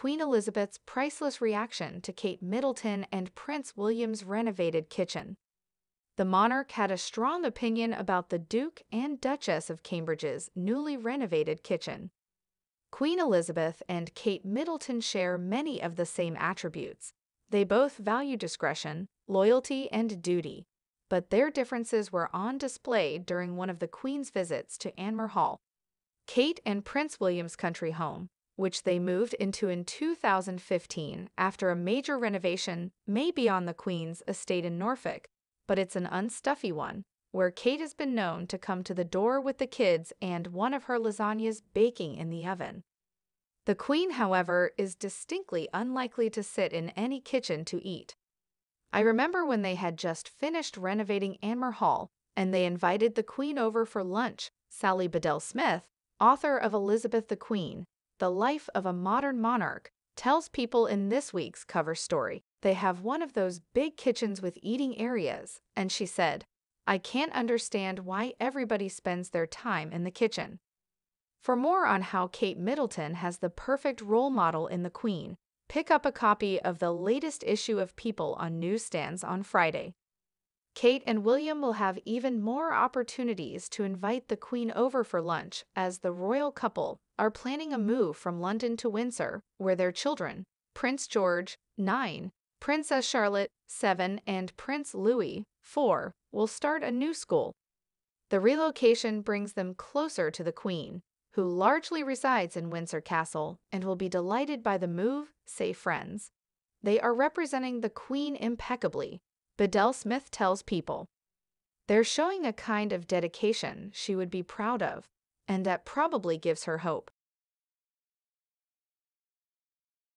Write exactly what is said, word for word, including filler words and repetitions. Queen Elizabeth's priceless reaction to Kate Middleton and Prince William's renovated kitchen. The monarch had a strong opinion about the Duke and Duchess of Cambridge's newly renovated kitchen. Queen Elizabeth and Kate Middleton share many of the same attributes. They both value discretion, loyalty, and duty, but their differences were on display during one of the Queen's visits to Anmer Hall, Kate and Prince William's country home, which they moved into in two thousand fifteen after a major renovation, may be on the Queen's estate in Norfolk, but it's an unstuffy one, where Kate has been known to come to the door with the kids and one of her lasagnas baking in the oven. The Queen, however, is distinctly unlikely to sit in any kitchen to eat. I remember when they had just finished renovating Anmer Hall, and they invited the Queen over for lunch. Sally Bedell Smith, author of Elizabeth the Queen, The Life of a Modern Monarch, tells People in this week's cover story. They have one of those big kitchens with eating areas, and she said, "I can't understand why everybody spends their time in the kitchen." For more on how Kate Middleton has the perfect role model in the Queen, pick up a copy of the latest issue of People on newsstands on Friday. Kate and William will have even more opportunities to invite the Queen over for lunch, as the royal couple are planning a move from London to Windsor, where their children, Prince George, nine, Princess Charlotte, seven, and Prince Louis, four, will start a new school. The relocation brings them closer to the Queen, who largely resides in Windsor Castle, and will be delighted by the move, say friends. They are representing the Queen impeccably, Bedell Smith tells People. They're showing a kind of dedication she would be proud of, and that probably gives her hope.